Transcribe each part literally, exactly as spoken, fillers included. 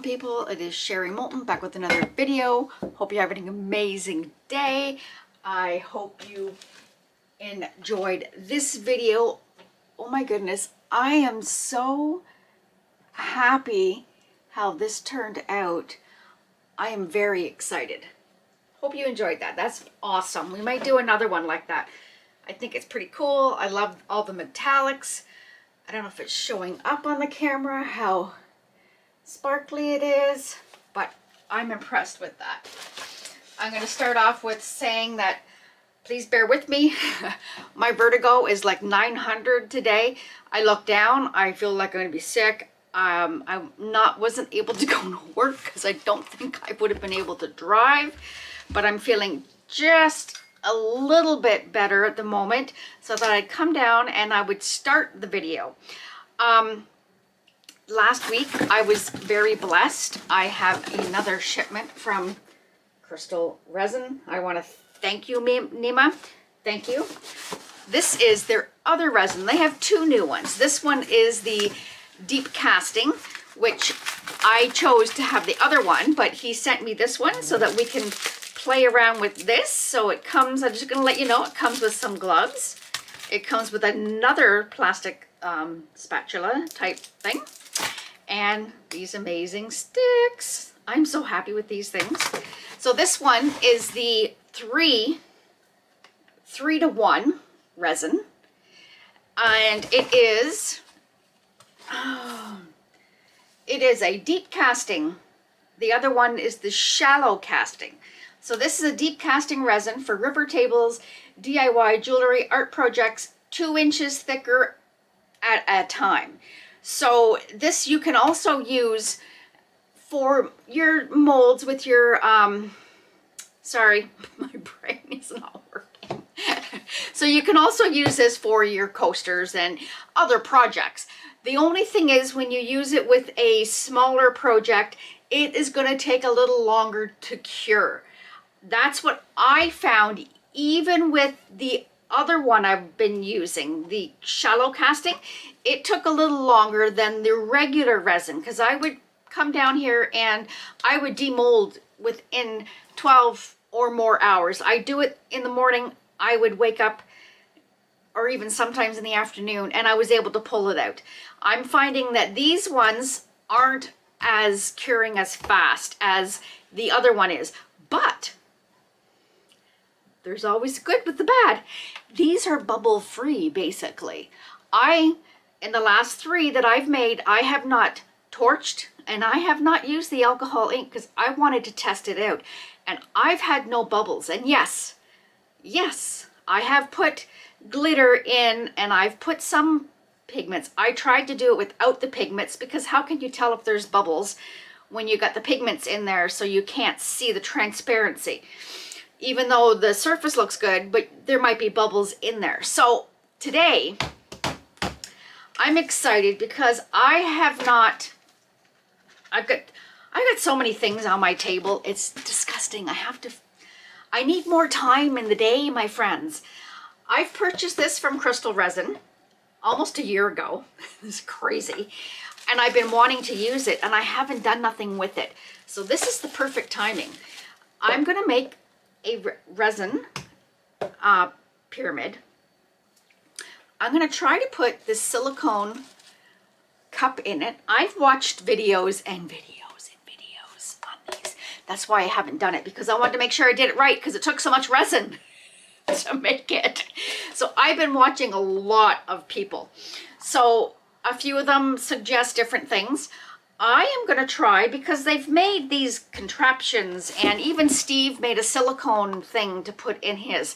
beautiful people. It is Sherry Moulton back with another video. Hope you have an amazing day. I hope you enjoyed this video. Oh my goodness, I am so happy how this turned out. I am very excited. Hope you enjoyed that. That's awesome. We might do another one like that. I think it's pretty cool. I love all the metallics. I don't know if it's showing up on the camera, how sparkly it is, but I'm impressed with that. I'm going to start off with saying that please bear with me. My vertigo is like nine hundred today. I look down. I feel like I'm going to be sick. Um, I not wasn't able to go to work because I don't think I would have been able to drive, but I'm feeling just a little bit better at the moment, so that I'd come down and I would start the video. Um, last week I was very blessed. I have another shipment from Krystal Resin. I want to thank you, Nima. Thank you. This is their other resin. They have two new ones. This one is the deep casting, which I chose to have the other one, but he sent me this one so that we can play around with this. So it comes, I'm just gonna let you know, it comes with some gloves. It comes with another plastic um, spatula type thing, and these amazing sticks. I'm so happy with these things. So this one is the three three to one resin, and it is oh, it is a deep casting. The other one is the shallow casting. So this is a deep casting resin for river tables, D I Y jewelry, art projects, two inches thicker at a time. So this you can also use for your molds with your, um, sorry, my brain is not working. So you can also use this for your coasters and other projects. The only thing is when you use it with a smaller project, it is going to take a little longer to cure. That's what I found, even with the other one I've been using, the shallow casting. It took a little longer than the regular resin, because I would come down here and I would demold within twelve or more hours. I do it in the morning. I would wake up, or even sometimes in the afternoon, and I was able to pull it out. I'm finding that these ones aren't as curing as fast as the other one is, but there's always good with the bad. These are bubble free, basically. I, in the last three that I've made, I have not torched and I have not used the alcohol ink because I wanted to test it out, and I've had no bubbles. And yes, yes, I have put glitter in and I've put some pigments. I tried to do it without the pigments because how can you tell if there's bubbles when you got the pigments in there, so you can't see the transparency? Even though the surface looks good, but there might be bubbles in there. So today I'm excited because I have not, I've got, I've got so many things on my table. It's disgusting. I have to, I need more time in the day, my friends. I've purchased this from Krystal Resin almost a year ago. It's crazy. And I've been wanting to use it and I haven't done nothing with it. So this is the perfect timing. I'm going to make a resin uh, pyramid. I'm going to try to put this silicone cup in it. I've watched videos and videos and videos on these. That's why I haven't done it, because I wanted to make sure I did it right, because it took so much resin to make it. So I've been watching a lot of people. So a few of them suggest different things. I am going to try, because they've made these contraptions, and even Steve made a silicone thing to put in his.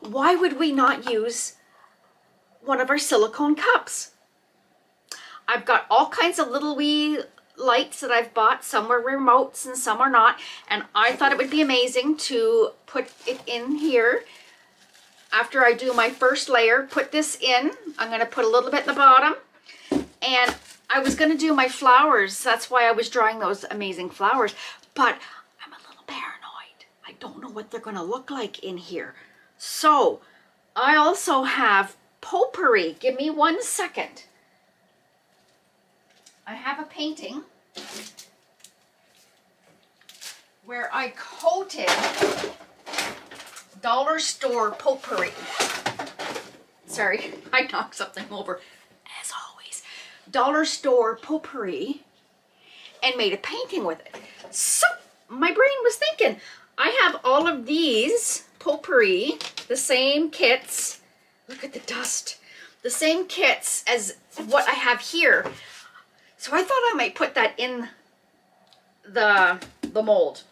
Why would we not use one of our silicone cups? I've got all kinds of little wee lights that I've bought. Some are remotes and some are not. And I thought it would be amazing to put it in here. After I do my first layer, put this in. I'm going to put a little bit in the bottom. And I was going to do my flowers. That's why I was drawing those amazing flowers. But I'm a little paranoid. I don't know what they're going to look like in here. So I also have potpourri. Give me one second. I have a painting where I coated dollar store potpourri. Sorry, I knocked something over, as always. Dollar store potpourri, and made a painting with it. So my brain was thinking, I have all of these potpourri, the same kits. Look at the dust. The same kits as what I have here. So I thought I might put that in the, the mold.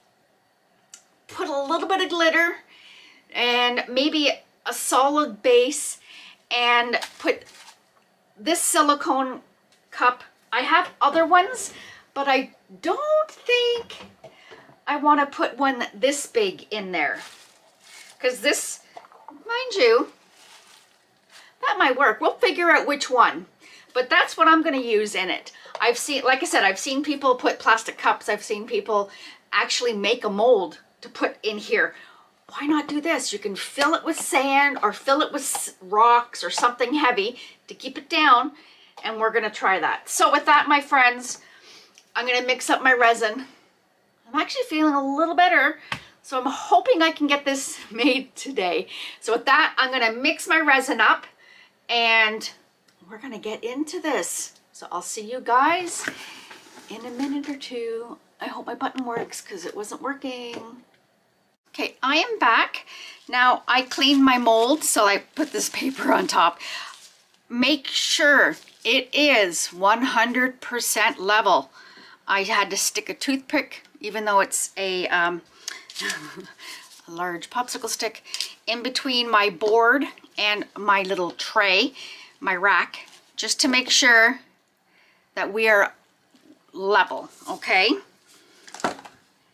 Put a little bit of glitter and maybe a solid base, and put this silicone cup. I have other ones, but I don't think I want to put one this big in there, because this, mind you, that might work. We'll figure out which one, but that's what I'm going to use in it. I've seen, like I said, I've seen people put plastic cups. I've seen people actually make a mold to put in here. Why not do this? You can fill it with sand or fill it with rocks or something heavy to keep it down, and we're going to try that. So with that, my friends, I'm going to mix up my resin. I'm actually feeling a little better, so I'm hoping I can get this made today. So with that, I'm going to mix my resin up, and we're going to get into this. So I'll see you guys in a minute or two. I hope my button works, because it wasn't working. Okay, I am back. Now, I cleaned my mold, so I put this paper on top. Make sure it is one hundred percent level. I had to stick a toothpick, even though it's a, um, a large popsicle stick, in between my board and my little tray, my rack, just to make sure that we are level, okay?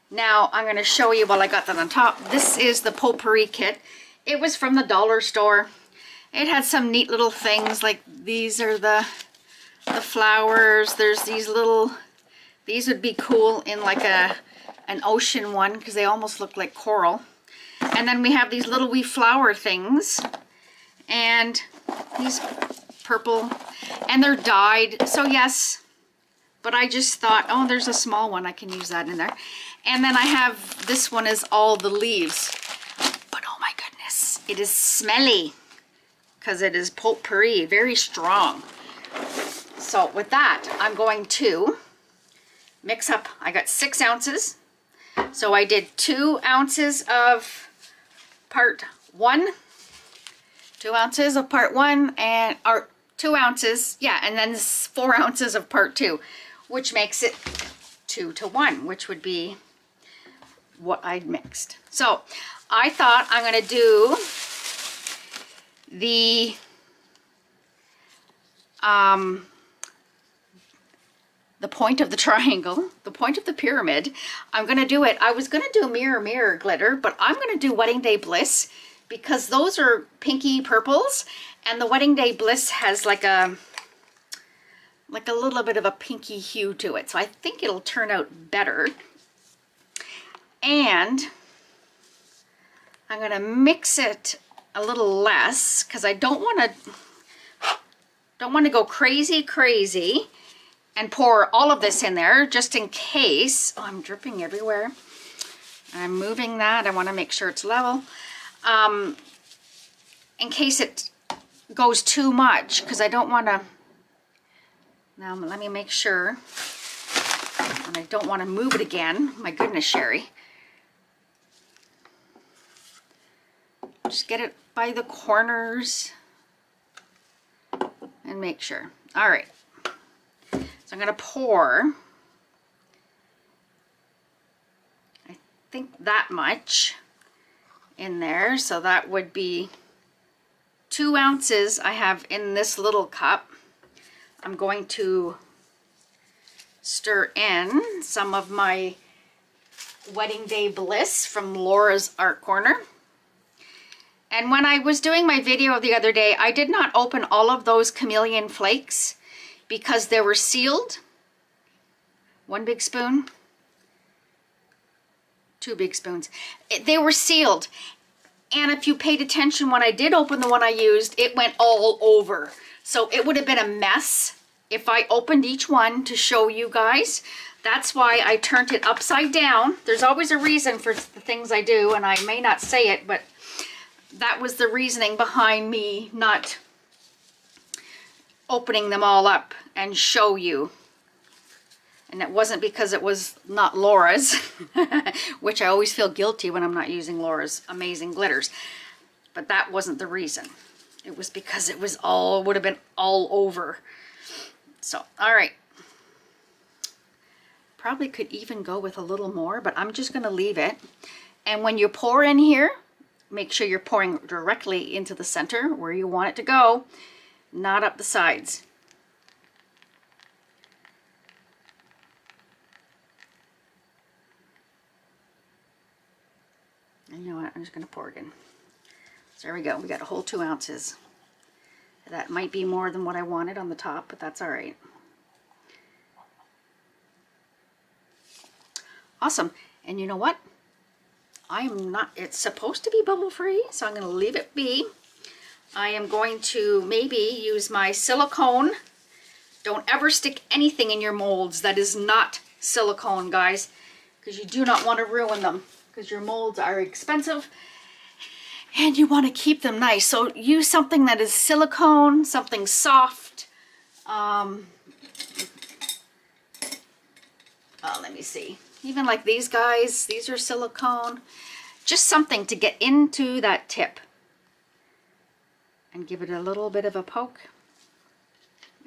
Now, I'm going to show you while I got that on top. This is the potpourri kit. It was from the dollar store. It had some neat little things, like these are the, the flowers. There's these little, these would be cool in like a, an ocean one, because they almost look like coral. And then we have these little wee flower things. And these purple, and they're dyed, so yes. But I just thought, oh, there's a small one. I can use that in there. And then I have, this one is all the leaves. But oh my goodness, it is smelly, because it is potpourri, very strong. So with that, I'm going to mix up. I got six ounces. So I did two ounces of part one, two ounces of part one, and or two ounces, yeah, and then four ounces of part two, which makes it two to one, which would be what I'd mixed. So I thought I'm going to do the um, the point of the triangle, the point of the pyramid. I'm going to do it. I was going to do Mirror Mirror glitter, but I'm going to do Wedding Day Bliss, because those are pinky purples, and the Wedding Day Bliss has like a like a little bit of a pinky hue to it. So I think it'll turn out better. And I'm going to mix it a little less, because I don't want to don't want to go crazy crazy and pour all of this in there, just in case. Oh, I'm dripping everywhere. I'm moving that. I want to make sure it's level. Um, in case it goes too much, because I don't want to. Now let me make sure, and I don't want to move it again. My goodness, Sherry. Just get it by the corners and make sure. All right. So I'm going to pour, I think, that much in there. So that would be two ounces I have in this little cup. I'm going to stir in some of my Wedding Day Bliss from Laura's Art Corner. And when I was doing my video the other day, I did not open all of those chameleon flakes, because they were sealed. One big spoon, two big spoons. They were sealed. And if you paid attention, when I did open the one I used, it went all over. So it would have been a mess if I opened each one to show you guys. That's why I turned it upside down. There's always a reason for the things I do, and I may not say it, but that was the reasoning behind me not opening them all up and show you. And it wasn't because it was not Laura's, which I always feel guilty when I'm not using Laura's amazing glitters. But that wasn't the reason. It was because it was all, would have been all over. So, all right. Probably could even go with a little more, but I'm just going to leave it. And when you pour in here, make sure you're pouring directly into the center where you want it to go, not up the sides. And you know what? I'm just going to pour it in. So there we go. We got a whole two ounces. That might be more than what I wanted on the top, but that's all right. Awesome. And you know what? I'm not, it's supposed to be bubble free, so I'm going to leave it be. I am going to maybe use my silicone. Don't ever stick anything in your molds that is not silicone, guys, because you do not want to ruin them, because your molds are expensive and you want to keep them nice. So use something that is silicone, something soft. Um, oh, let me see. Even like these guys, these are silicone. Just something to get into that tip. And give it a little bit of a poke.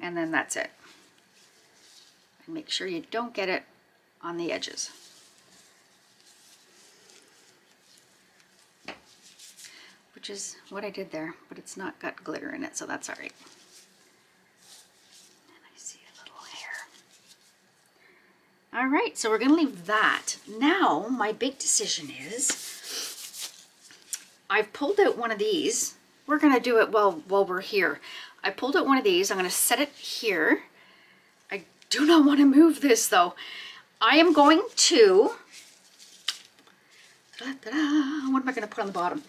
And then that's it. And make sure you don't get it on the edges. Which is what I did there, but it's not got glitter in it, so that's all right. All right, so we're going to leave that. Now, my big decision is, I've pulled out one of these. We're going to do it while, while we're here. I pulled out one of these. I'm going to set it here. I do not want to move this, though. I am going to... Da-da-da, what am I going to put on the bottom?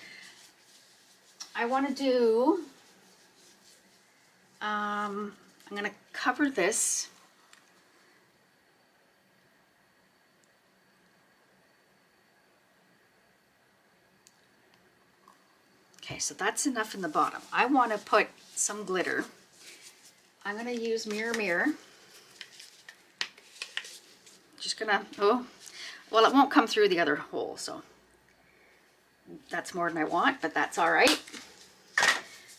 I want to do... Um, I'm going to cover this. Okay, so that's enough in the bottom. I want to put some glitter. I'm going to use Mirror Mirror. Just going to, oh, well, it won't come through the other hole, so that's more than I want, but that's all right.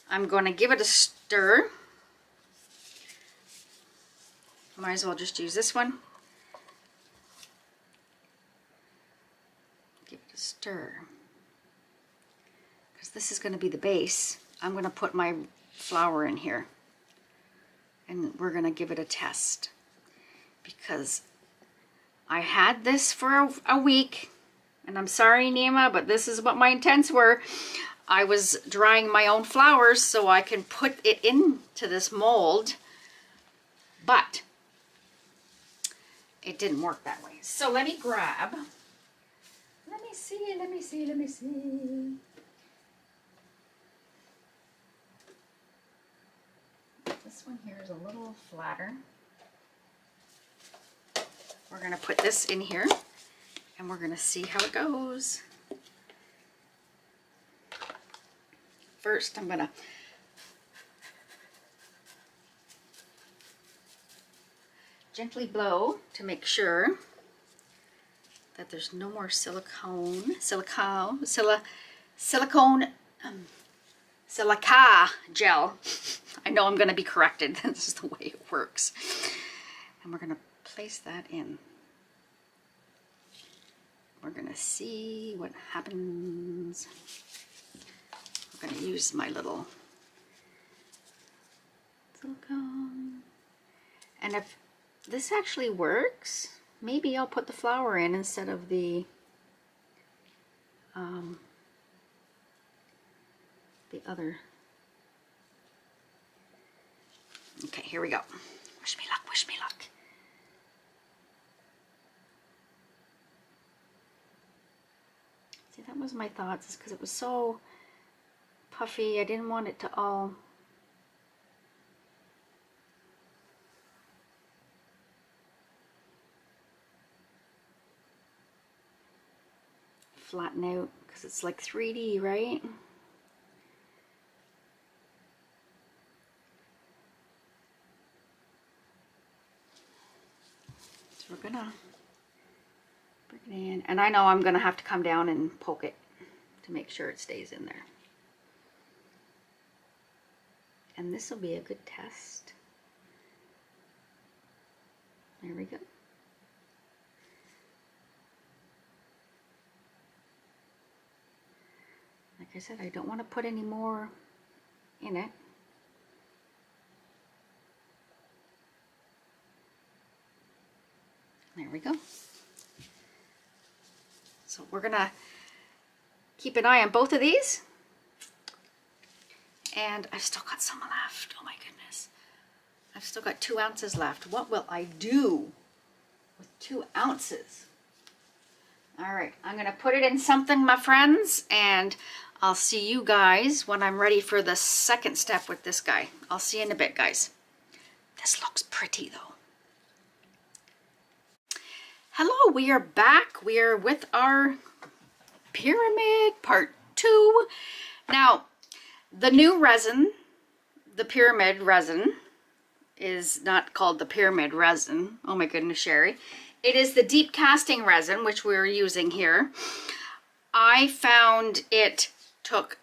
I'm going to give it a stir. Might as well just use this one. Give it a stir. This is going to be the base. I'm going to put my flower in here and we're going to give it a test, because I had this for a, a week, and I'm sorry, Nima, but this is what my intents were. I was drying my own flowers so I can put it into this mold, but it didn't work that way. So let me grab, let me see, let me see, let me see. This one here is a little flatter. We're going to put this in here and we're going to see how it goes. First, I'm going to gently blow to make sure that there's no more silicone, silicone, sili silicone, um, silica gel. I know I'm going to be corrected. This is the way it works. And we're going to place that in. We're going to see what happens. I'm going to use my little silicone. And if this actually works, maybe I'll put the flower in instead of the um, the other. Okay, here we go. Wish me luck, wish me luck. See, that was my thoughts, is because it was so puffy. I didn't want it to all flatten out because it's like three D, right? So we're gonna bring it in, and I know I'm gonna have to come down and poke it to make sure it stays in there. And this will be a good test. There we go. Like I said, I don't want to put any more in it. There we go. So we're gonna keep an eye on both of these. And I've still got some left. Oh my goodness. I've still got two ounces left. What will I do with two ounces? All right, I'm going to put it in something, my friends, and I'll see you guys when I'm ready for the second step with this guy. I'll see you in a bit, guys. This looks pretty, though. Hello, we are back. We are with our pyramid part two. Now, the new resin, the pyramid resin, is not called the pyramid resin. Oh my goodness, Sherry. It is the deep casting resin, which we're using here. I found it took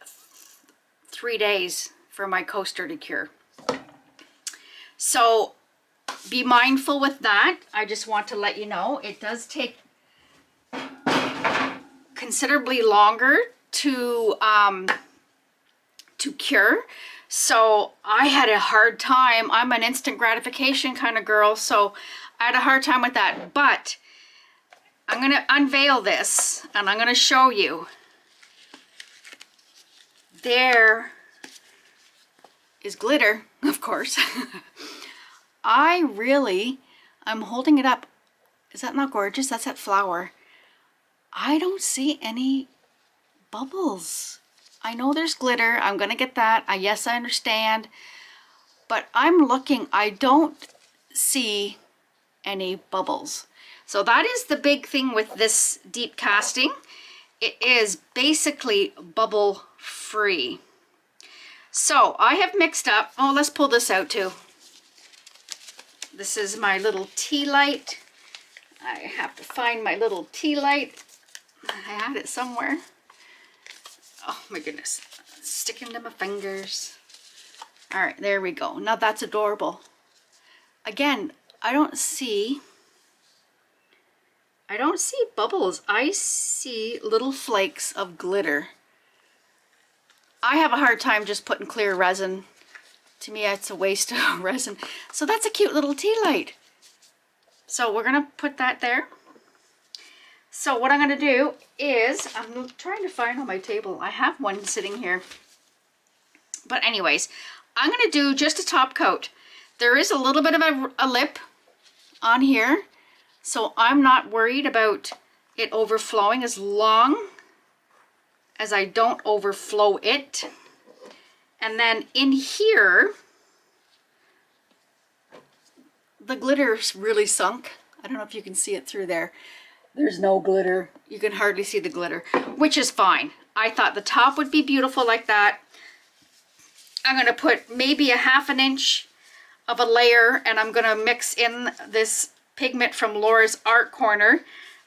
three days for my coaster to cure. So be mindful with that. I just want to let you know it does take considerably longer to... Um, to cure. So I had a hard time. I'm an instant gratification kind of girl, so I had a hard time with that. But I'm going to unveil this and I'm going to show you. There is glitter, of course. I really, I'm holding it up. Is that not gorgeous? That's that flower. I don't see any bubbles. I know there's glitter. I'm going to get that. I, yes, I understand. But I'm looking. I don't see any bubbles. So that is the big thing with this deep casting. It is basically bubble free. So I have mixed up. Oh, let's pull this out too. This is my little tea light. I have to find my little tea light. I had it somewhere. Oh my goodness, sticking to my fingers. All right, there we go. Now that's adorable. Again, I don't see, I don't see bubbles. I see little flakes of glitter. I have a hard time just putting clear resin. To me, it's a waste of resin. So that's a cute little tea light. So we're gonna put that there. So what I'm going to do is, I'm trying to find on my table, I have one sitting here. But anyways, I'm going to do just a top coat. There is a little bit of a, a lip on here, so I'm not worried about it overflowing as long as I don't overflow it. And then in here, the glitter's really sunk. I don't know if you can see it through there. There's no glitter. You can hardly see the glitter, which is fine. I thought the top would be beautiful like that. I'm going to put maybe a half an inch of a layer, and I'm going to mix in this pigment from Laura's Art Corner.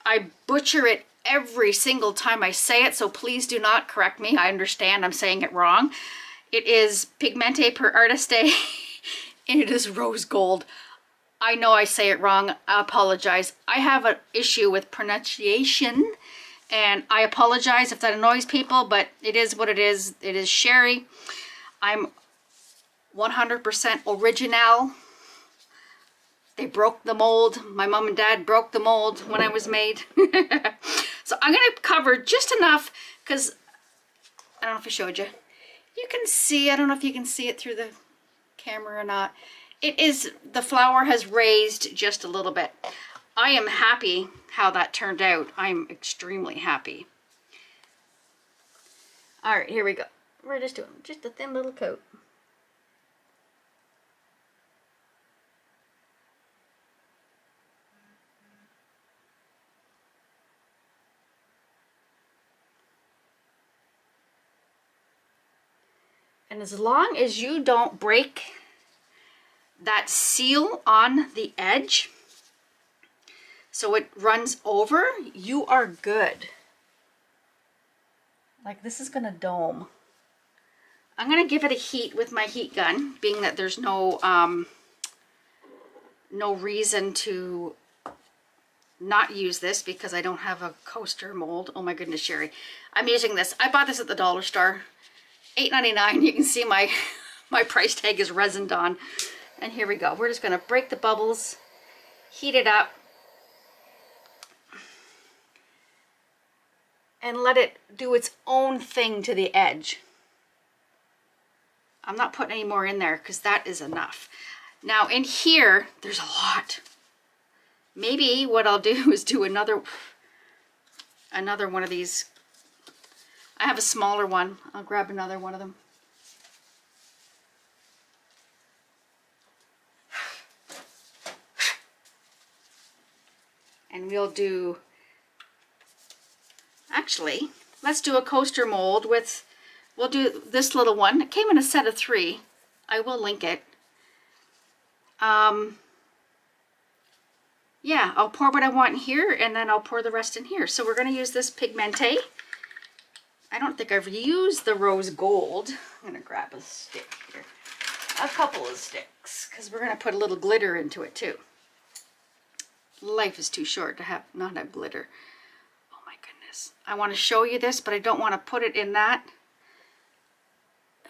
I butcher it every single time I say it, so please do not correct me. I understand I'm saying it wrong. It is Pigmenti per artisti, and it is rose gold. I know I say it wrong. I apologize. I have an issue with pronunciation, and I apologize if that annoys people, but it is what it is. It is Sherry. I'm one hundred percent original. They broke the mold. My mom and dad broke the mold when I was made. So I'm going to cover just enough because I don't know if I showed you. You can see. I don't know if you can see it through the camera or not. It is, the flower has raised just a little bit. I am happy how that turned out. I'm extremely happy. All right, here we go. We're just doing just a thin little coat. And as long as you don't break that seal on the edge so it runs over, you are good. Like, this is gonna dome. I'm gonna give it a heat with my heat gun, being that there's no um, no reason to not use this because I don't have a coaster mold. Oh my goodness, Sherry. I'm using this. I bought this at the dollar store, eight ninety-nine. You can see my, my price tag is resined on. And here we go. We're just gonna break the bubbles, heat it up, and let it do its own thing to the edge. I'm not putting any more in there because that is enough. Now in here, there's a lot. Maybe what I'll do is do another, another one of these. I have a smaller one. I'll grab another one of them. And we'll do, actually, let's do a coaster mold with, we'll do this little one. It came in a set of three. I will link it. Um, yeah, I'll pour what I want here, and then I'll pour the rest in here. So we're going to use this Pigmenti. I don't think I've used the rose gold. I'm going to grab a stick here. A couple of sticks, because we're going to put a little glitter into it, too. Life is too short to have not have glitter. Oh, my goodness. I want to show you this, but I don't want to put it in that.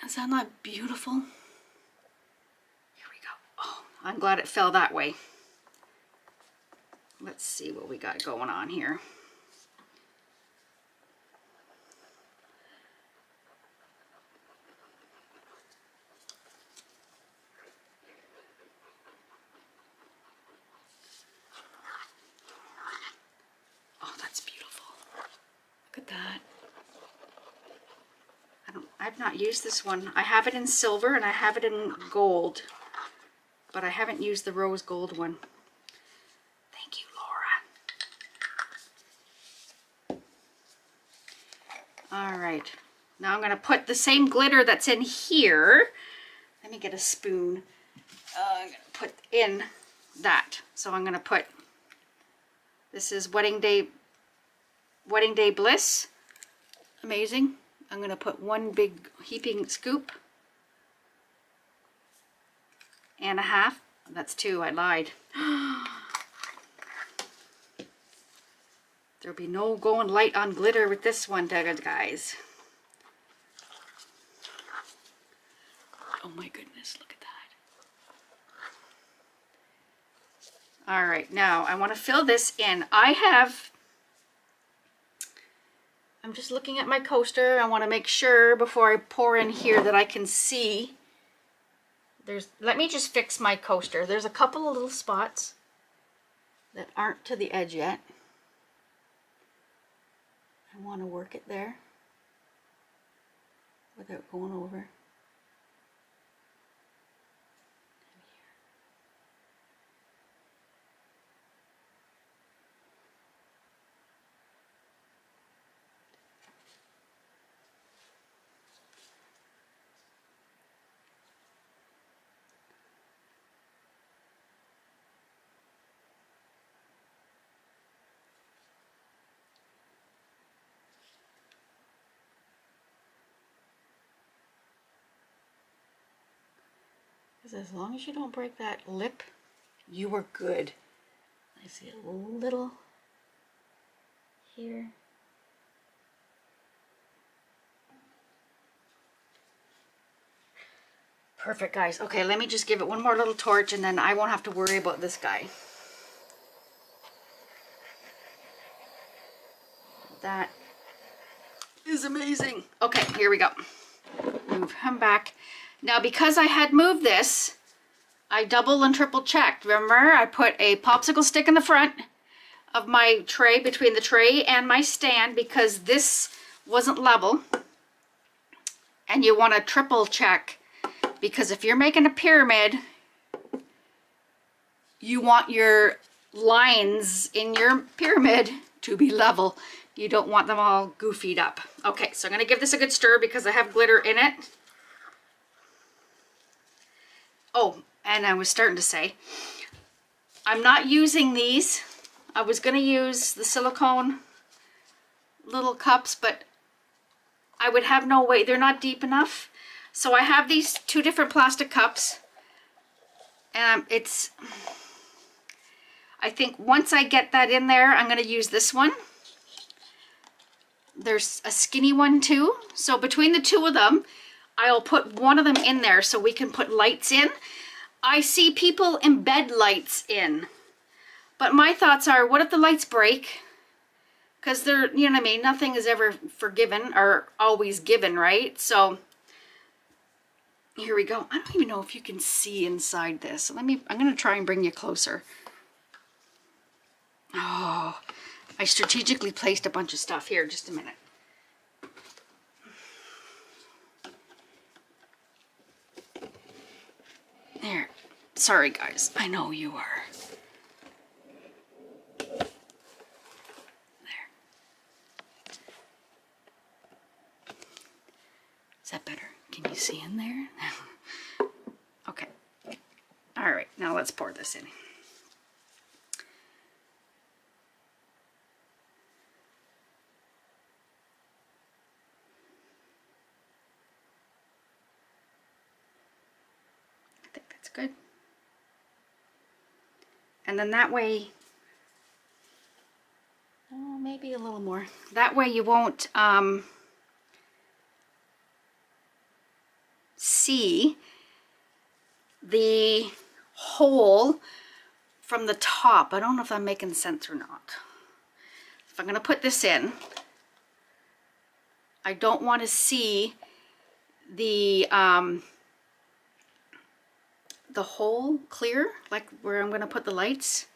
Is that not beautiful? Here we go. Oh, I'm glad it fell that way. Let's see what we got going on here. Oh, that's beautiful. Look at that. I've not used this one. I have it in silver and I have it in gold, but I haven't used the rose gold one. Thank you, Laura. All right, now I'm going to put the same glitter that's in here. Let me get a spoon. Uh, I'm going to put in that. So I'm going to put, this is Wedding Day, Wedding Day Bliss. Amazing. I'm going to put one big heaping scoop and a half. That's two. I lied. There'll be no going light on glitter with this one, guys. Oh my goodness. Look at that. All right. Now I want to fill this in. I have... I'm just looking at my coaster. I want to make sure before I pour in here that I can see. There's, let me just fix my coaster. There's a couple of little spots that aren't to the edge yet. I want to work it there without going over. As long as you don't break that lip, you were good. I see a little here. Perfect, guys. Okay, let me just give it one more little torch and then I won't have to worry about this guy. That is amazing. Okay, here we go. Move him back. Now, because I had moved this, I double and triple checked. Remember, I put a popsicle stick in the front of my tray, between the tray and my stand, because this wasn't level. And you want to triple check, because if you're making a pyramid, you want your lines in your pyramid to be level. You don't want them all goofied up. Okay, so I'm going to give this a good stir because I have glitter in it. Oh, and I was starting to say, I'm not using these. I was going to use the silicone little cups, but I would have no way. They're not deep enough. So I have these two different plastic cups. And it's, I think once I get that in there, I'm going to use this one. There's a skinny one too. So between the two of them, I'll put one of them in there so we can put lights in. I see people embed lights in. But my thoughts are, what if the lights break? Because they're, you know what I mean, nothing is ever forgiven or always given, right? So here we go. I don't even know if you can see inside this. Let me, I'm going to try and bring you closer. Oh, I strategically placed a bunch of stuff here. Just a minute. There. Sorry, guys. I know you are. There. Is that better? Can you see in there? Okay. All right. Now let's pour this in. Good. And then that way, oh, maybe a little more. That way you won't um, see the hole from the top. I don't know if I'm making sense or not. If I'm going to put this in, I don't want to see the um, the hole clear, like where I'm going to put the lights.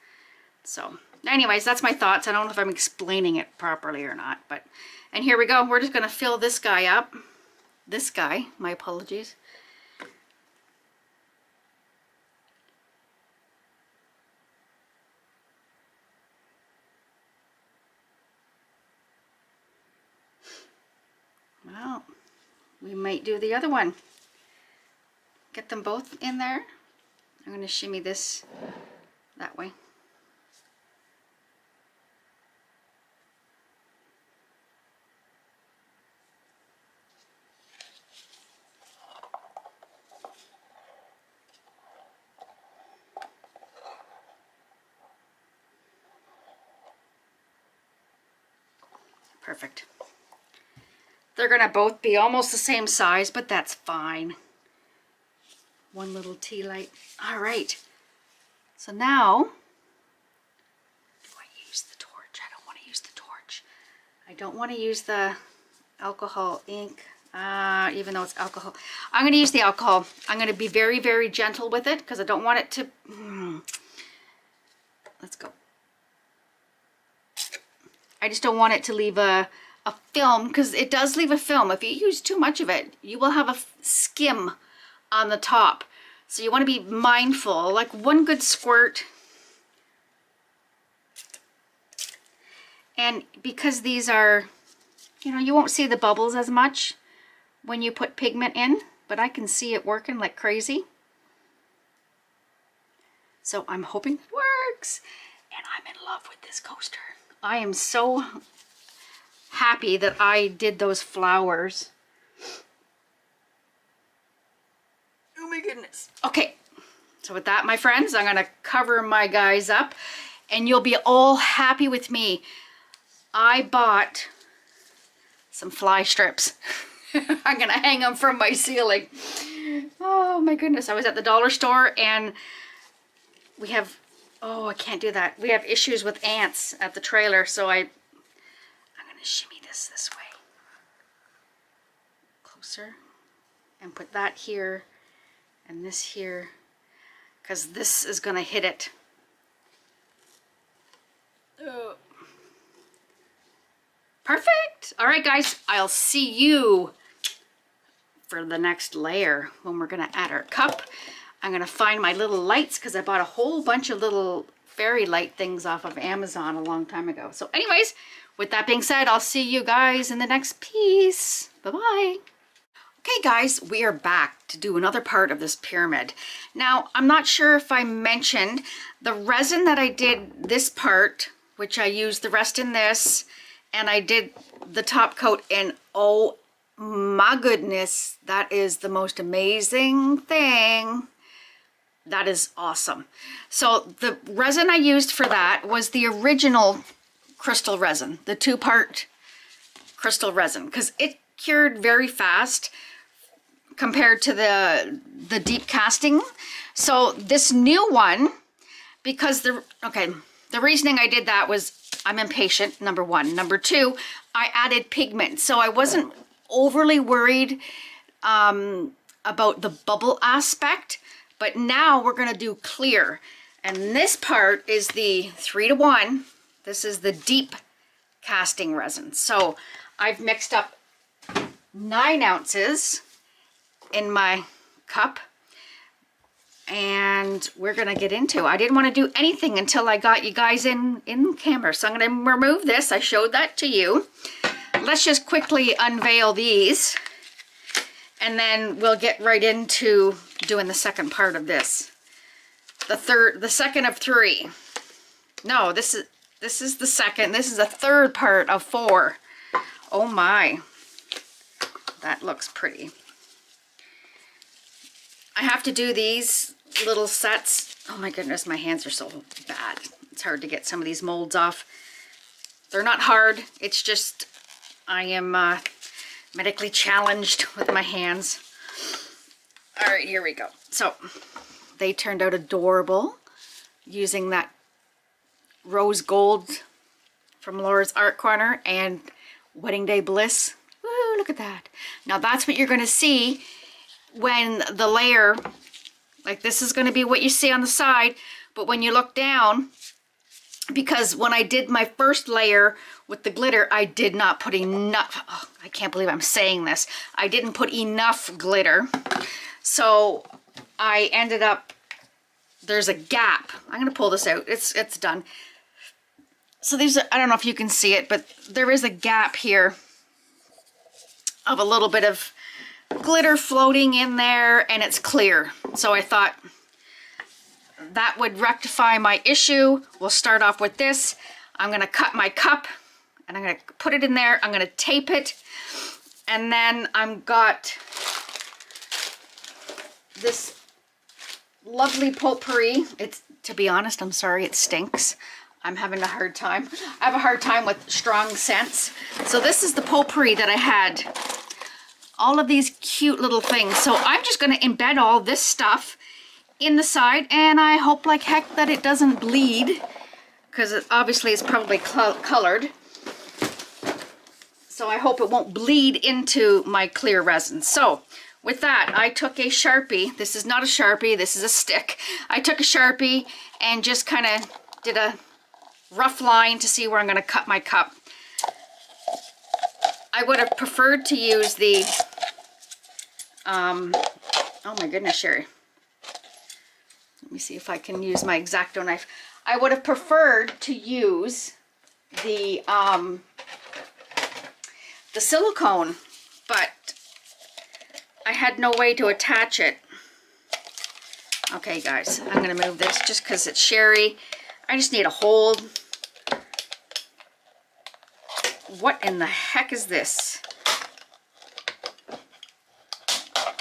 So anyways, that's my thoughts. I don't know if I'm explaining it properly or not, but, and here we go. We're just going to fill this guy up. This guy, my apologies. Well, we might do the other one. Get them both in there. I'm going to shimmy this that way. Perfect. They're going to both be almost the same size, but that's fine. One little tea light. All right. So now, do I use the torch? I don't want to use the torch. I don't want to use the alcohol ink, uh, even though it's alcohol. I'm going to use the alcohol. I'm going to be very, very gentle with it because I don't want it to. Mm. Let's go. I just don't want it to leave a, a film, because it does leave a film. If you use too much of it, you will have a skim on the top. So you want to be mindful, like one good squirt. And because these are, you know, you won't see the bubbles as much when you put pigment in, but I can see it working like crazy. So I'm hoping it works. And I'm in love with this coaster. I am so happy that I did those flowers. Oh my goodness. Okay, so with that, my friends, I'm gonna cover my guys up and you'll be all happy with me. I bought some fly strips. I'm gonna hang them from my ceiling. Oh my goodness, I was at the dollar store and we have, oh, I can't do that. We have issues with ants at the trailer, so I, I'm gonna shimmy this this way. Closer, and put that here. And this here, because this is going to hit it. Oh. Perfect. All right, guys, I'll see you for the next layer when we're going to add our cup. I'm going to find my little lights because I bought a whole bunch of little fairy light things off of Amazon a long time ago. So anyways, with that being said, I'll see you guys in the next piece. Bye-bye. Okay guys, we are back to do another part of this pyramid. Now, I'm not sure if I mentioned the resin that I did this part, which I used the rest in this, and I did the top coat, and oh my goodness, that is the most amazing thing. That is awesome. So the resin I used for that was the original Krystal Resin, the two-part Krystal Resin, because it cured very fast compared to the the deep casting. So this new one, because the okay the reasoning I did that was I'm impatient, number one. Number two, I added pigment, so I wasn't overly worried um about the bubble aspect. But now we're gonna do clear, and this part is the three to one. This is the deep casting resin. So I've mixed up nine ounces in my cup, and we're gonna get into it. I didn't want to do anything until I got you guys in in camera, so I'm gonna remove this. I showed that to you. Let's just quickly unveil these, and then we'll get right into doing the second part of this, the third the second of three. No, this is this is the second, this is the third part of four. Oh my, that looks pretty. I have to do these little sets. Oh my goodness, my hands are so bad. It's hard to get some of these molds off. They're not hard. It's just I am uh, medically challenged with my hands. All right, here we go. So they turned out adorable using that rose gold from Laura's Art Corner and Wedding Day Bliss. Woo, look at that. Now that's what you're going to see when the layer, like this is going to be what you see on the side, but when you look down, because when I did my first layer with the glitter, I did not put enough, oh, I can't believe I'm saying this, I didn't put enough glitter, so I ended up, there's a gap. I'm going to pull this out, it's it's done. So these are, I don't know if you can see it, but there is a gap here of a little bit of glitter floating in there, and it's clear. So I thought that would rectify my issue. We'll start off with this. I'm gonna cut my cup and I'm gonna put it in there. I'm gonna tape it. And then I've got this lovely potpourri. It's, to be honest, I'm sorry, it stinks. I'm having a hard time. I have a hard time with strong scents. So this is the potpourri that I had. All of these cute little things. So I'm just gonna embed all this stuff in the side, and I hope like heck that it doesn't bleed, because it obviously it's probably colored. So I hope it won't bleed into my clear resin. So with that, I took a Sharpie. This is not a Sharpie, this is a stick. I took a Sharpie and just kind of did a rough line to see where I'm going to cut my cup. I would have preferred to use the um oh my goodness, Sherry, let me see if I can use my X-Acto knife. I would have preferred to use the um the silicone, but I had no way to attach it. Okay guys, I'm gonna move this just because it's Sherry. I just need a hold. What in the heck is this?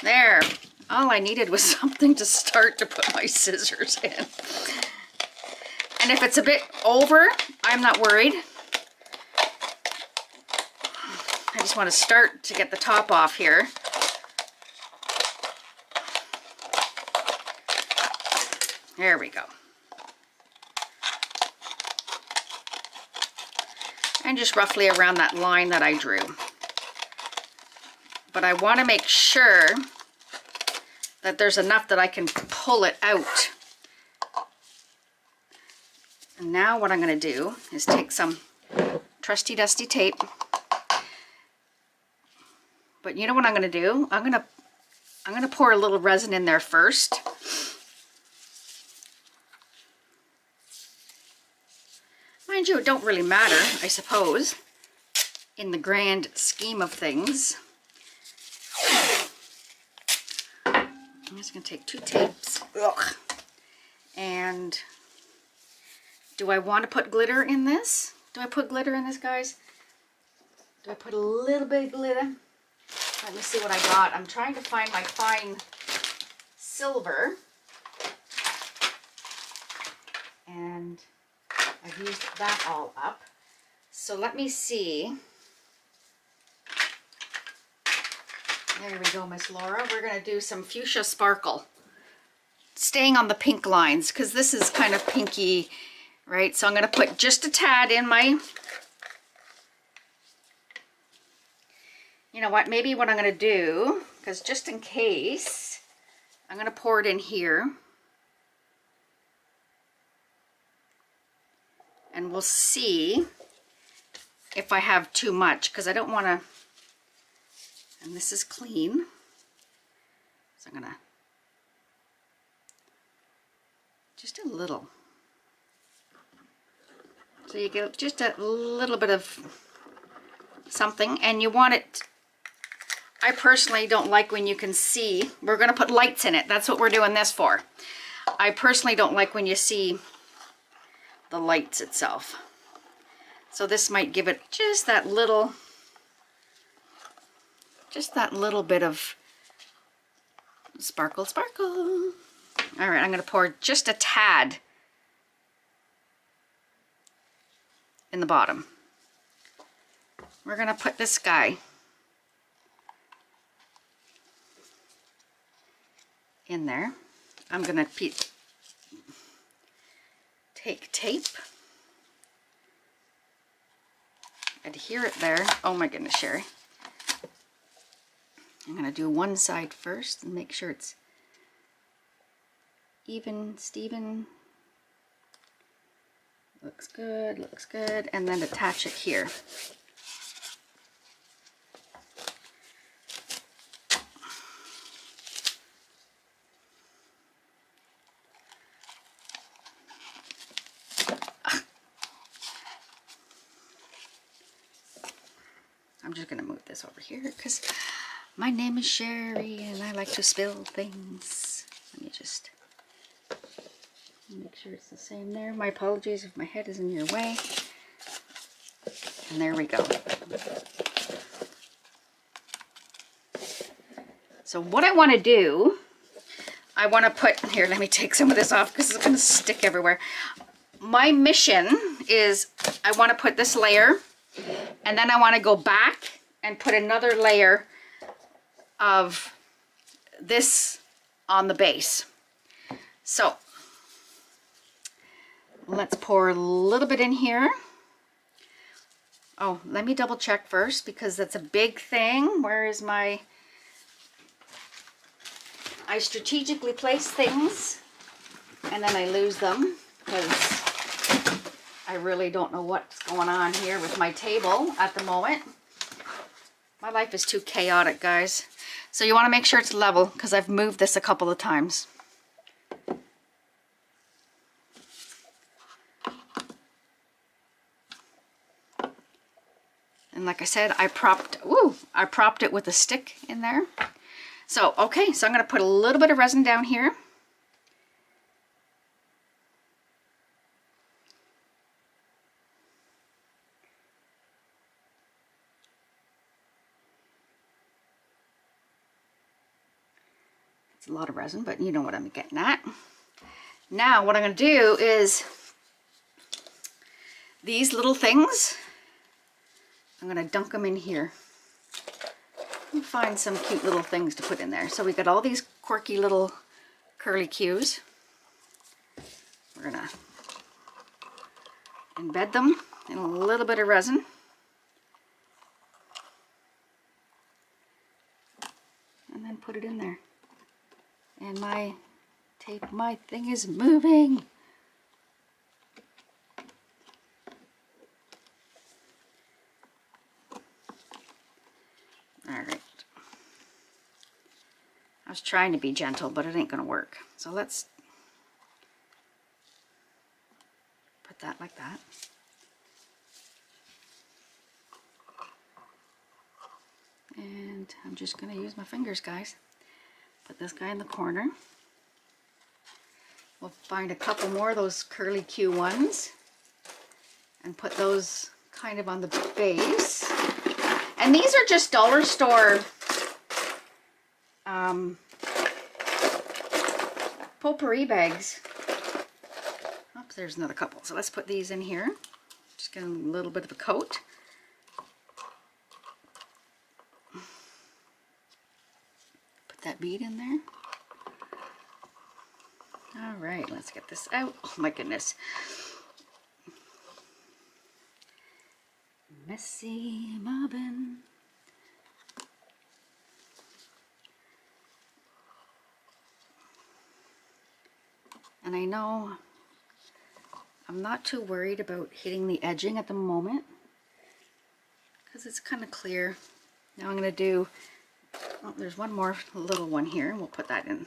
There. All I needed was something to start to put my scissors in. And if it's a bit over, I'm not worried. I just want to start to get the top off here. There we go. And just roughly around that line that I drew. But I want to make sure that there's enough that I can pull it out. And now what I'm going to do is take some trusty dusty tape. But you know what I'm going to do? I'm going to I'm going to pour a little resin in there first. Mind you, it don't really matter, I suppose, in the grand scheme of things. I'm just going to take two tapes. Ugh. And do I want to put glitter in this? Do I put glitter in this, guys? Do I put a little bit of glitter? Let me see what I got. I'm trying to find my fine silver. And I've used that all up. So let me see. There we go, Miss Laura. We're going to do some fuchsia sparkle. Staying on the pink lines, because this is kind of pinky, right? So I'm going to put just a tad in my... You know what? Maybe what I'm going to do, because just in case, I'm going to pour it in here. And we'll see if I have too much, because I don't want to... And this is clean. So I'm gonna just a little. So you get just a little bit of something, and you want it. I personally don't like when you can see. We're gonna put lights in it. That's what we're doing this for. I personally don't like when you see the lights itself. So this might give it just that little. Just that little bit of sparkle, sparkle. All right, I'm going to pour just a tad in the bottom. We're going to put this guy in there. I'm going to pe- take tape, adhere it there. Oh my goodness, Sherry. I'm going to do one side first and make sure it's even, Steven. Looks good, looks good. And then attach it here. I'm just going to move this over here because... My name is Sherry, and I like to spill things. Let me just make sure it's the same there. My apologies if my head is in your way. And there we go. So what I want to do, I want to put... Here, let me take some of this off because it's going to stick everywhere. My mission is I want to put this layer, and then I want to go back and put another layer of this on the base. So let's pour a little bit in here. Oh, let me double check first because that's a big thing. Where is my... I strategically place things and then I lose them because I really don't know what's going on here with my table at the moment. My life is too chaotic, guys. So you want to make sure it's level because I've moved this a couple of times. And like I said, I propped, ooh, I propped it with a stick in there. So, okay, so I'm going to put a little bit of resin down here. A lot of resin, but you know what I'm getting at. Now what I'm going to do is these little things, I'm going to dunk them in here and find some cute little things to put in there. So we got all these quirky little curly cues. We're going to embed them in a little bit of resin. And then put it in there. And my tape, my thing is moving. All right. I was trying to be gentle, but it ain't gonna work. So let's put that like that. And I'm just gonna use my fingers, guys. Put this guy in the corner. We'll find a couple more of those curly Q ones and put those kind of on the base. And these are just dollar store um, potpourri bags. Oops, there's another couple. So let's put these in here. Just give them a little bit of a coat. Put that bead in there. All right, let's get this out. Oh my goodness. Messy mobbin. And I know I'm not too worried about hitting the edging at the moment because it's kind of clear. Now I'm going to do, oh, there's one more little one here, and we'll put that in.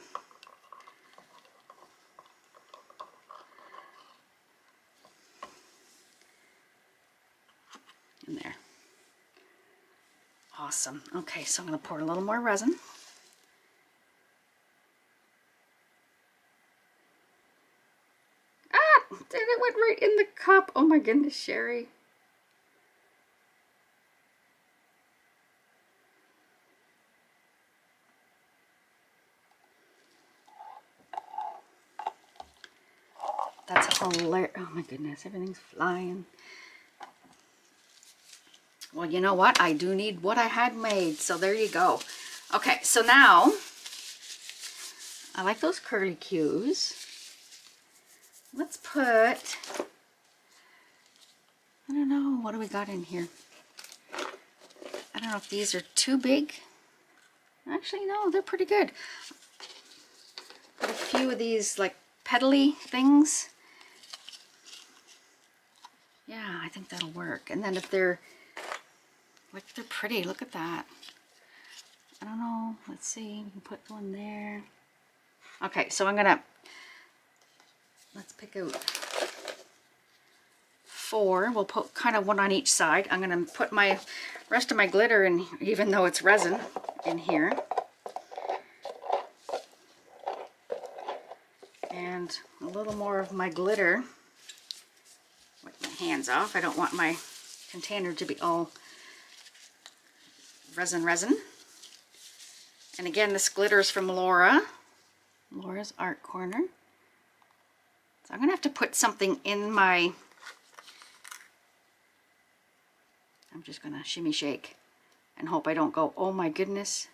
In there. Awesome. Okay, so I'm going to pour a little more resin. Ah! It went right in the cup. Oh my goodness, Sherry. That's hilarious. Oh my goodness, everything's flying. Well, you know what? I do need what I had made. So there you go. Okay, so now I like those curly cues. Let's put, I don't know, what do we got in here? I don't know if these are too big. Actually, no, they're pretty good. Put a few of these like petally things. Yeah, I think that'll work. And then if they're Like they're pretty, look at that. I don't know, let's see, we can put one there. Okay, so I'm gonna, let's pick out four. We'll put kind of one on each side. I'm gonna put my, rest of my glitter in, even though it's resin, in here. And a little more of my glitter. Wipe my hands off. I don't want my container to be all resin resin. And again, this glitter is from Laura, Laura's Art Corner. So I'm gonna have to put something in my, I'm just gonna shimmy shake and hope I don't go, oh my goodness.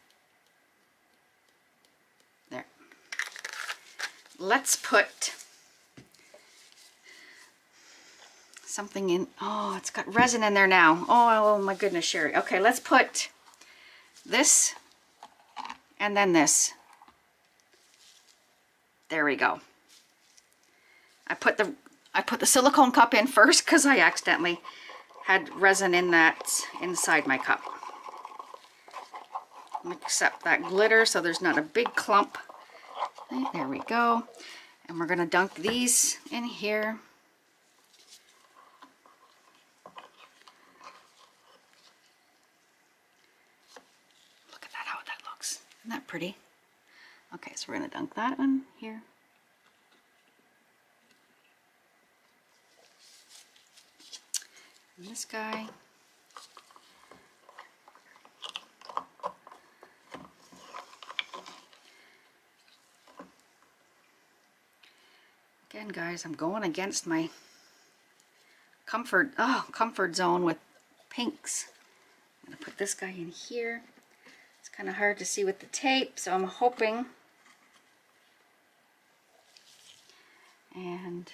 There. Let's put something in, oh, it's got resin in there now. Oh, oh my goodness, Sherry. Okay, let's put this and then this. There we go. I put the I put the silicone cup in first because I accidentally had resin in that inside my cup. Mix up that glitter so there's not a big clump. There we go. And we're gonna dunk these in here. Isn't that pretty? Okay, so we're going to dunk that one here. And this guy. Again, guys, I'm going against my comfort, oh, comfort zone with pinks. I'm going to put this guy in here. It's kind of hard to see with the tape, so I'm hoping. And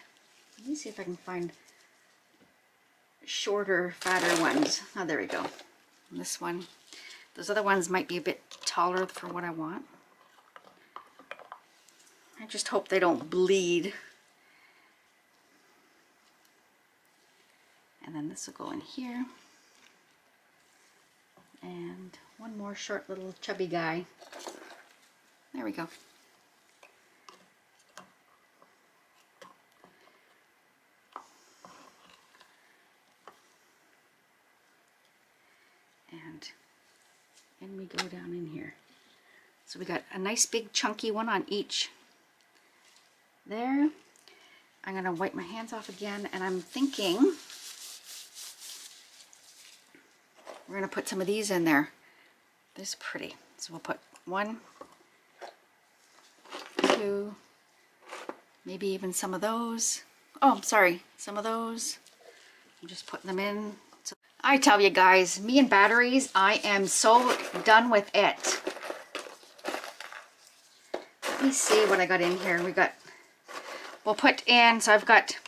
let me see if I can find shorter, fatter ones. Oh, there we go. And this one. Those other ones might be a bit taller for what I want. I just hope they don't bleed. And then this will go in here. And one more short little chubby guy. There we go. And and we go down in here. So we got a nice big chunky one on each there. I'm going to wipe my hands off again, and I'm thinking we're going to put some of these in there. This is pretty. So we'll put one, two, maybe even some of those. Oh, I'm sorry, some of those. I'm just putting them in. So I tell you guys, me and batteries, I am so done with it. Let me see what I got in here. We got, we'll put in, so I've got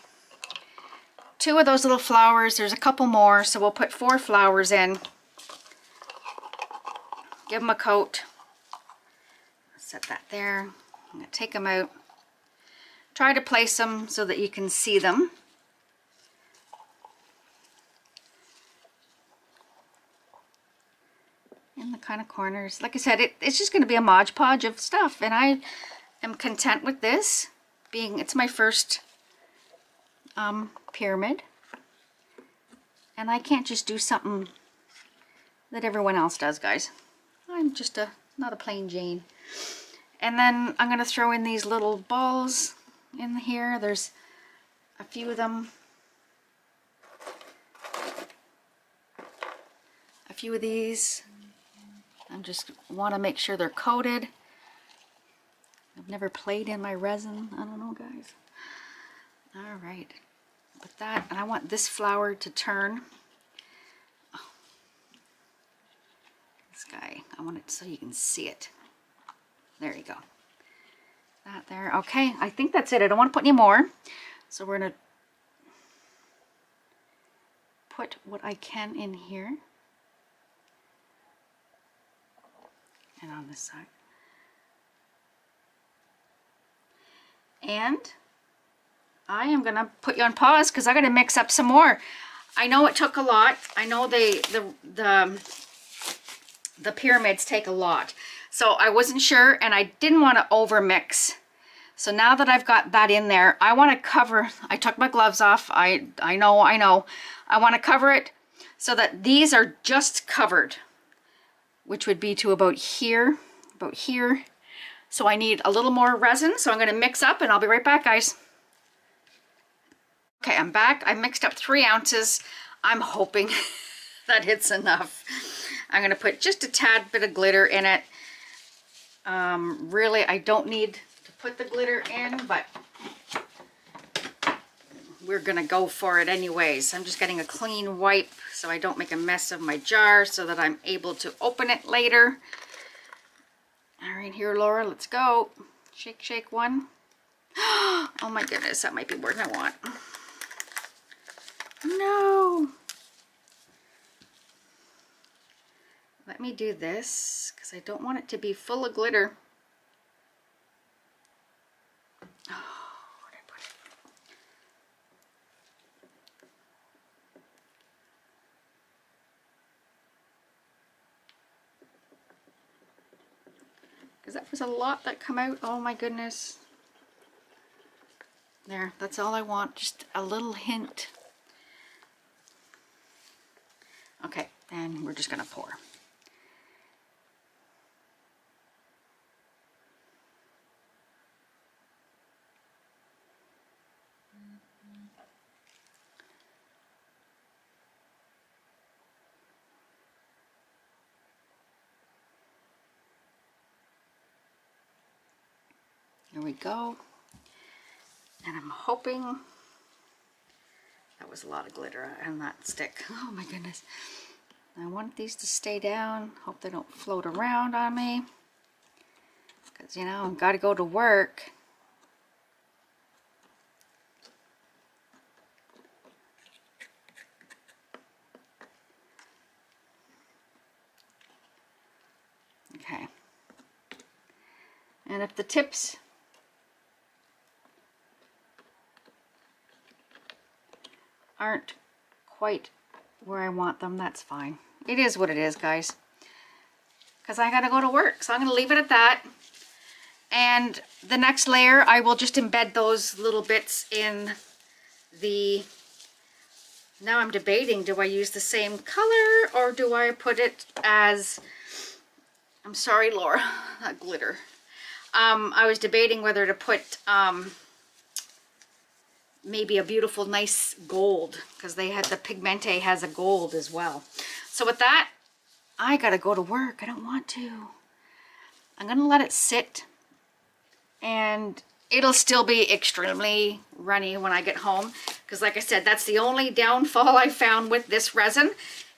two of those little flowers. There's a couple more, so we'll put four flowers in. Give them a coat. Set that there. I'm going to take them out. Try to place them so that you can see them. In the kind of corners. Like I said, it, it's just going to be a Mod Podge of stuff, and I am content with this. Being, it's my first um, pyramid, and I can't just do something that everyone else does, guys. I'm just a not a plain Jane. And then I'm gonna throw in these little balls in here. There's a few of them, a few of these. I just want to make sure they're coated. I've never played in my resin. I don't know, guys. All right. Put that, and I want this flower to turn. Oh. This guy, I want it so you can see it. There you go. That there. Okay, I think that's it. I don't want to put any more. So we're going to put what I can in here. And on this side. And I am gonna put you on pause because I gotta mix up some more. I know it took a lot. I know they the the the pyramids take a lot, so I wasn't sure, and I didn't want to over mix. So now that I've got that in there, I want to cover. I took my gloves off. I I know I know. I want to cover it so that these are just covered, which would be to about here, about here. So I need a little more resin, so I'm going to mix up, and I'll be right back, guys. Okay, I'm back. I mixed up three ounces. I'm hoping that it's enough. I'm going to put just a tad bit of glitter in it. Um, really, I don't need to put the glitter in, but we're going to go for it anyways. I'm just getting a clean wipe so I don't make a mess of my jar so that I'm able to open it later. All right, here, Laura, let's go. Shake, shake, one. Oh my goodness, that might be more than I want. No. Let me do this, because I don't want it to be full of glitter. Oh, where did I put it? Because that was a lot that come out. Oh my goodness. There, that's all I want. Just a little hint. Okay, and we're just going to pour. Here we go. And I'm hoping that was a lot of glitter on that stick. Oh my goodness. I want these to stay down. Hope they don't float around on me. Because, you know, I've got to go to work. Okay. And if the tips aren't quite where I want them, that's fine. It is what it is, guys, because I gotta go to work. So I'm gonna leave it at that, and the next layer I will just embed those little bits in the, now I'm debating, do I use the same color or do I put it as I'm sorry, Laura, not glitter. Um, I was debating whether to put um, maybe a beautiful, nice gold, because they had the Pigmenti has a gold as well. So with that, I gotta go to work. I don't want to. I'm gonna let it sit, and it'll still be extremely runny when I get home, because like I said, that's the only downfall I found with this resin,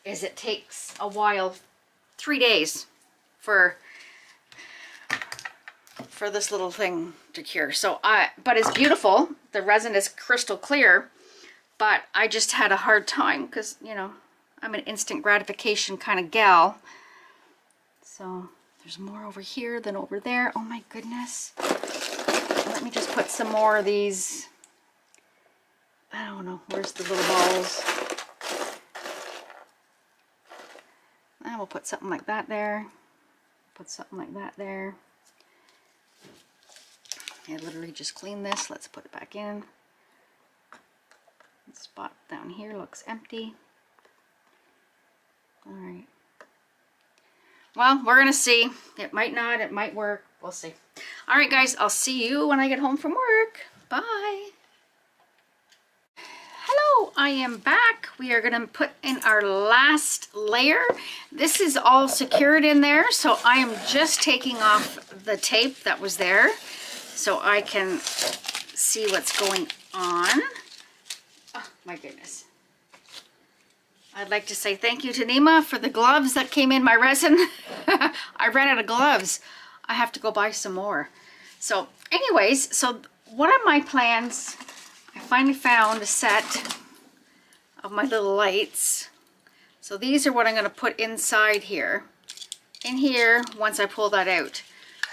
is it takes a while, three days for for this little thing to cure. So I, but it's beautiful. The resin is crystal clear, but I just had a hard time because, you know, I'm an instant gratification kind of gal. So there's more over here than over there. Oh my goodness. Let me just put some more of these. I don't know. Where's the little balls? And we'll put something like that there. Put something like that there. I literally just cleaned this. Let's put it back in. This spot down here looks empty. All right. Well, we're going to see. It might not. It might work. We'll see. All right, guys. I'll see you when I get home from work. Bye. Hello. I am back. We are going to put in our last layer. This is all secured in there, so I am just taking off the tape that was there, so I can see what's going on. Oh, my goodness. I'd like to say thank you to Nima for the gloves that came in my resin. I ran out of gloves. I have to go buy some more. So anyways, so one of my plans, I finally found a set of my little lights. So these are what I'm going to put inside here. In here, once I pull that out.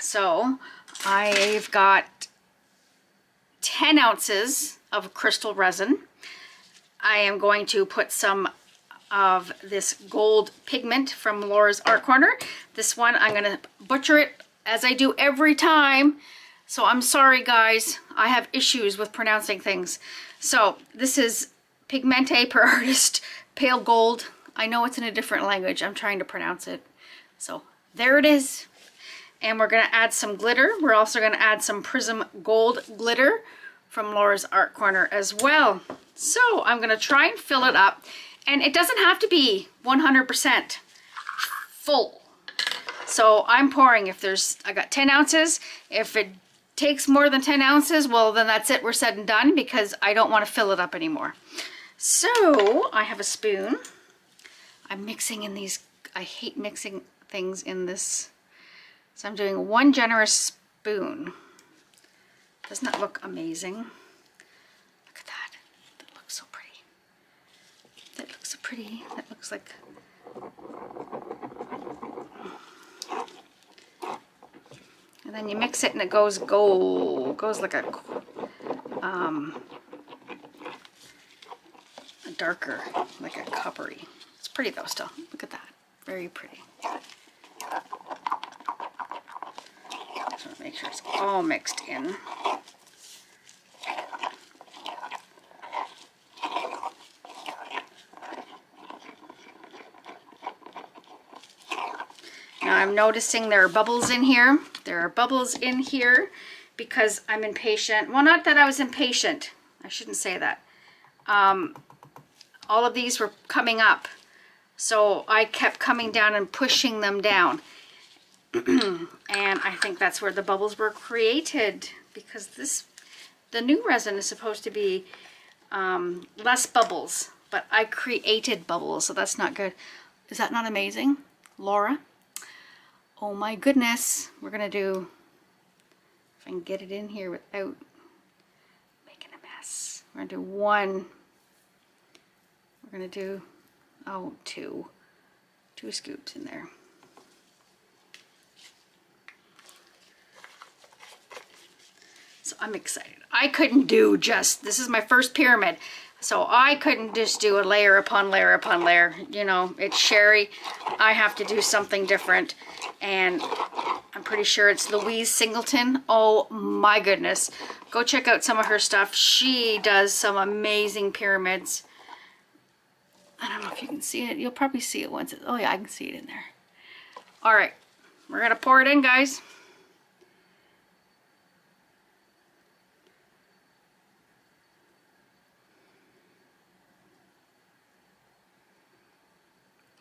So I've got ten ounces of crystal resin. I am going to put some of this gold pigment from Laura's Art Corner. This one, I'm going to butcher it as I do every time. So I'm sorry, guys. I have issues with pronouncing things. So this is Pigmenti per artist, pale gold. I know it's in a different language. I'm trying to pronounce it. So there it is. And we're going to add some glitter. We're also going to add some Prism Gold glitter from Laura's Art Corner as well. So I'm going to try and fill it up. And it doesn't have to be one hundred percent full. So I'm pouring. If there's, I got ten ounces. If it takes more than ten ounces, well, then that's it. We're said and done, because I don't want to fill it up anymore. So I have a spoon. I'm mixing in these. I hate mixing things in this. So I'm doing one generous spoon. Doesn't that look amazing? Look at that. That looks so pretty. That looks so pretty. That looks like... And then you mix it and it goes gold. It goes like a, um, a darker, like a coppery. It's pretty though still. Look at that. Very pretty. Make sure it's all mixed in. Now I'm noticing there are bubbles in here. There are bubbles in here because I'm impatient. Well, not that I was impatient. I shouldn't say that. Um, all of these were coming up. So I kept coming down and pushing them down. And I think that's where the bubbles were created, because this, the new resin is supposed to be um, less bubbles, but I created bubbles, so that's not good. Is that not amazing, Laura? Oh my goodness, we're gonna do, if I can get it in here without making a mess, we're gonna do one, we're gonna do, oh, two, two scoops in there. I'm excited. I couldn't do just, this is my first pyramid, so I couldn't just do a layer upon layer upon layer. You know, it's Sherry. I have to do something different, and I'm pretty sure it's Louise Singleton. Oh my goodness. Go check out some of her stuff. She does some amazing pyramids. I don't know if you can see it. You'll probably see it once. Oh yeah, I can see it in there. All right. We're going to pour it in, guys.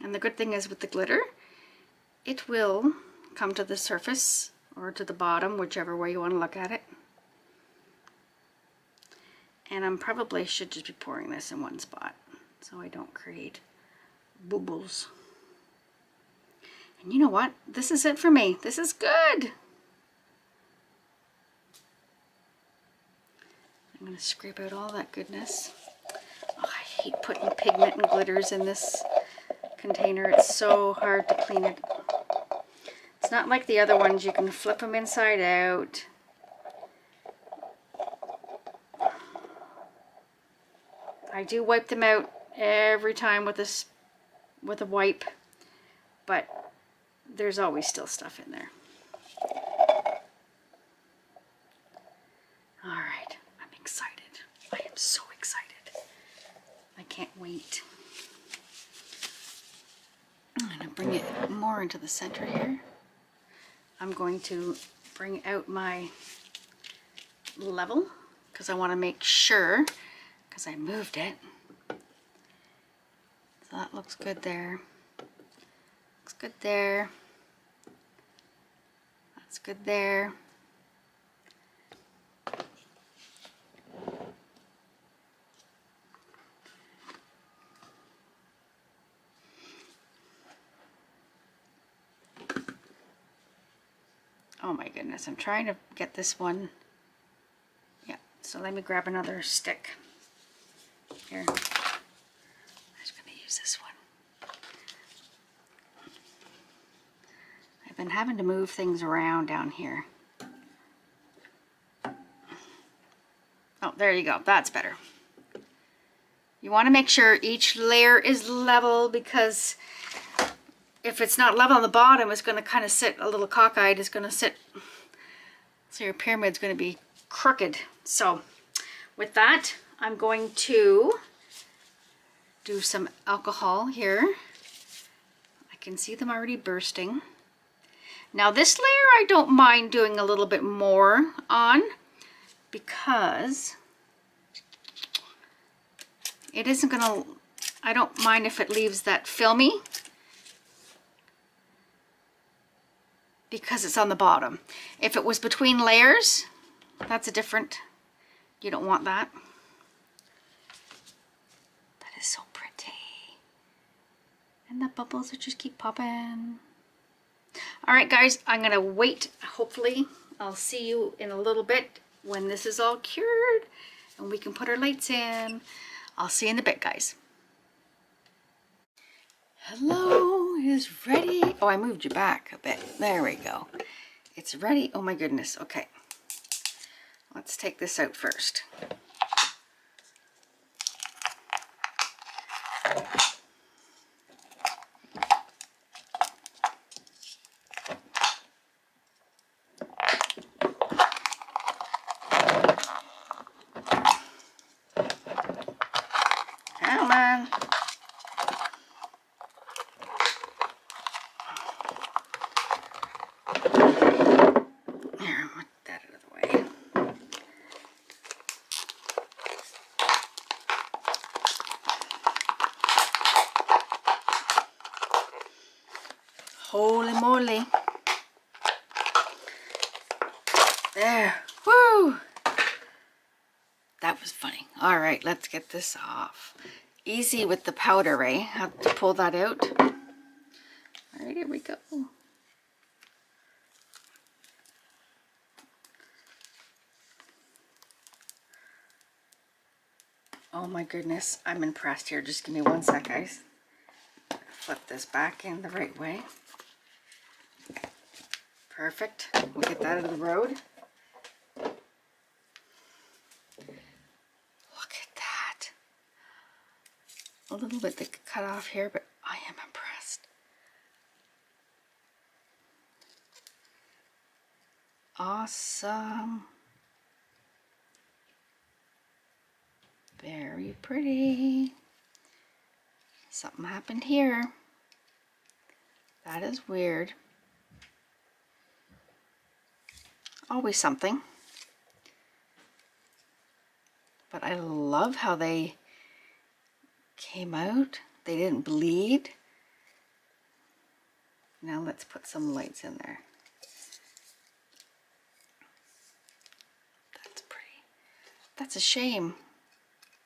And the good thing is with the glitter, it will come to the surface or to the bottom, whichever way you want to look at it. And I'm probably should just be pouring this in one spot so I don't create bubbles. And you know what? This is it for me. This is good. I'm going to scrape out all that goodness. Oh, I hate putting pigment and glitters in this container. It's so hard to clean it. It's not like the other ones. You can flip them inside out. I do wipe them out every time with this with a wipe, but there's always still stuff in there. All right, I'm excited. I am so excited. I can't wait. I'm going to bring it more into the center here. I'm going to bring out my level because I want to make sure, because I moved it. So that looks good there. Looks good there. That's good there. Oh my goodness, I'm trying to get this one. Yeah, so let me grab another stick. Here. I'm just going to use this one. I've been having to move things around down here. Oh, there you go. That's better. You want to make sure each layer is level, because if it's not level on the bottom, it's going to kind of sit a little cockeyed. It's going to sit, so your pyramid's going to be crooked. So with that, I'm going to do some alcohol here. I can see them already bursting. Now this layer I don't mind doing a little bit more on, because it isn't gonna, I don't mind if it leaves that filmy, because it's on the bottom. If it was between layers, that's a different, you don't want that. So pretty, and the bubbles will just keep popping. All right, guys, I'm gonna wait. Hopefully I'll see you in a little bit when this is all cured and we can put our lights in. I'll see you in a bit, guys. Hello, it is ready. Oh, I moved you back a bit. There we go. It's ready. Oh my goodness. Okay, let's take this out first. Holy moly. There. Woo! That was funny. All right, let's get this off. Easy with the powder, eh? Have to pull that out. All right, here we go. Oh my goodness, I'm impressed here. Just give me one sec, guys. Flip this back in the right way. Perfect. We'll get that out of the road. Look at that. A little bit that cut off here, but I am impressed. Awesome. Very pretty. Something happened here. That is weird. always something. But I love how they came out. They didn't bleed. Now let's put some lights in there. That's pretty. That's a shame.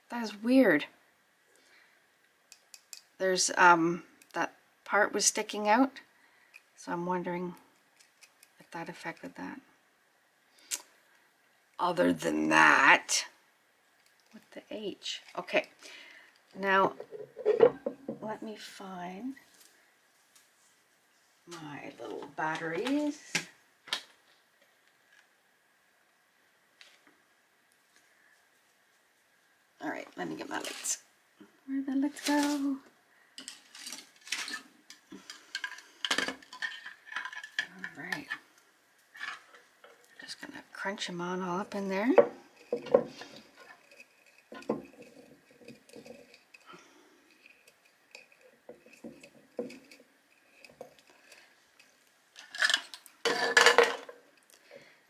That is weird. There's um that part was sticking out, so I'm wondering if that affected that. Other than that, with the H. Okay, now let me find my little batteries. All right, let me get my lights. Where the lights go? All right, just gonna crunch them on all up in there.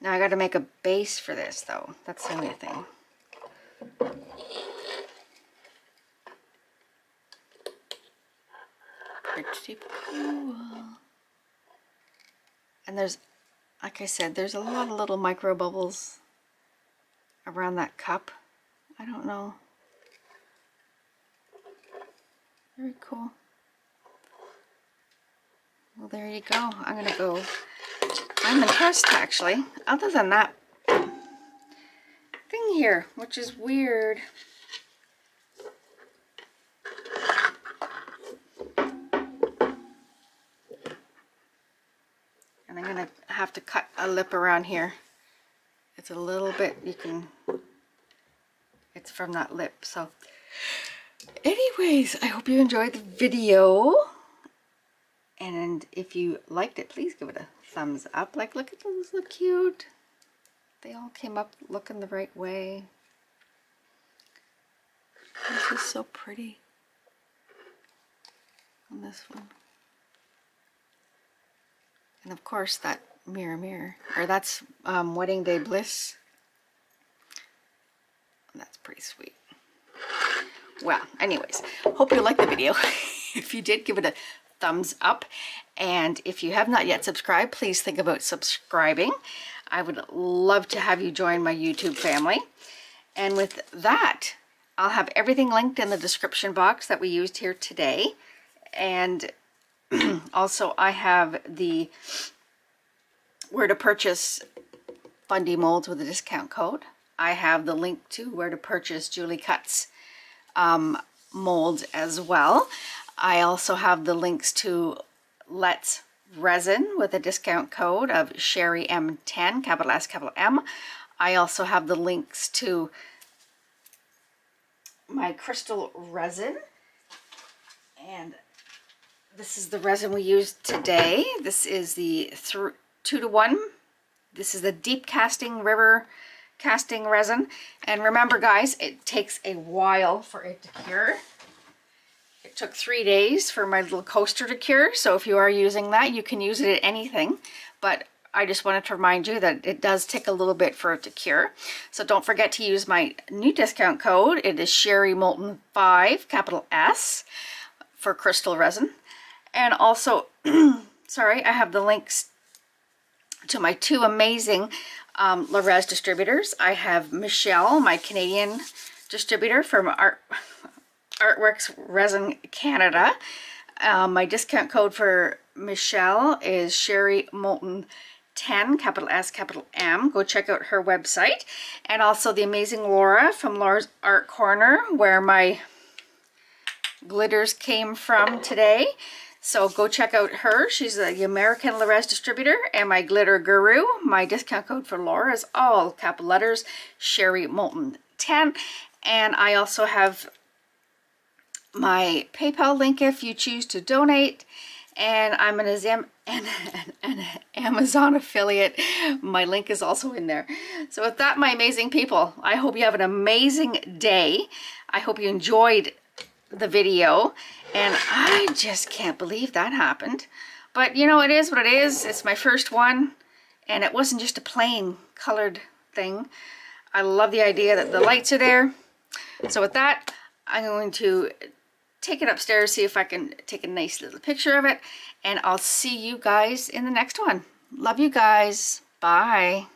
Now I got to make a base for this, though. That's the only thing. Pretty cool. And there's, like I said, there's a lot of little micro bubbles around that cup. I don't know. Very cool. Well, there you go. I'm going to go. I'm impressed, actually, other than that thing here, which is weird. And I'm gonna have to cut a lip around here. It's a little bit, you can, it's from that lip. So anyways, I hope you enjoyed the video. And if you liked it, please give it a thumbs up. Like, look at those, look cute. They all came up looking the right way. This is so pretty. On this one. And of course that Mirror Mirror, or that's um, Wedding Day Bliss. That's pretty sweet. Well, anyways, hope you liked the video. If you did, give it a thumbs up, and if you have not yet subscribed, please think about subscribing. I would love to have you join my YouTube family. And with that, I'll have everything linked in the description box that we used here today, and also I have the where to purchase Fundy molds with a discount code. I have the link to where to purchase Julie Cutts um, molds as well. I also have the links to Let's Resin with a discount code of Sherry M ten, capital S, capital M. I also have the links to my Krystal Resin. And this is the resin we used today. This is the th two to one. This is the deep casting river casting resin. And remember, guys, it takes a while for it to cure. It took three days for my little coaster to cure, so if you are using that, you can use it at anything, but I just wanted to remind you that it does take a little bit for it to cure. So don't forget to use my new discount code. It is Sherry Moulton five, capital S, for Krystal Resin. And also, sorry, I have the links to my two amazing um, Laura's distributors. I have Michelle, my Canadian distributor from Art... Artworks Resin Canada. Um, my discount code for Michelle is Sherry Moulton ten, capital S, capital M. Go check out her website. And also the amazing Laura from Laura's Art Corner, where my glitters came from today. So go check out her. She's the American Laura's distributor and my glitter guru. My discount code for Laura is all capital letters, Sherry Moulton ten. And I also have my PayPal link if you choose to donate, and I'm an, an, an Amazon affiliate. My link is also in there. So with that, my amazing people, I hope you have an amazing day. I hope you enjoyed the video, and I just can't believe that happened. But you know, it is what it is. It's my first one, and it wasn't just a plain colored thing. I love the idea that the lights are there. So with that, I'm going to take it upstairs, see if I can take a nice little picture of it, and I'll see you guys in the next one. Love you guys. Bye.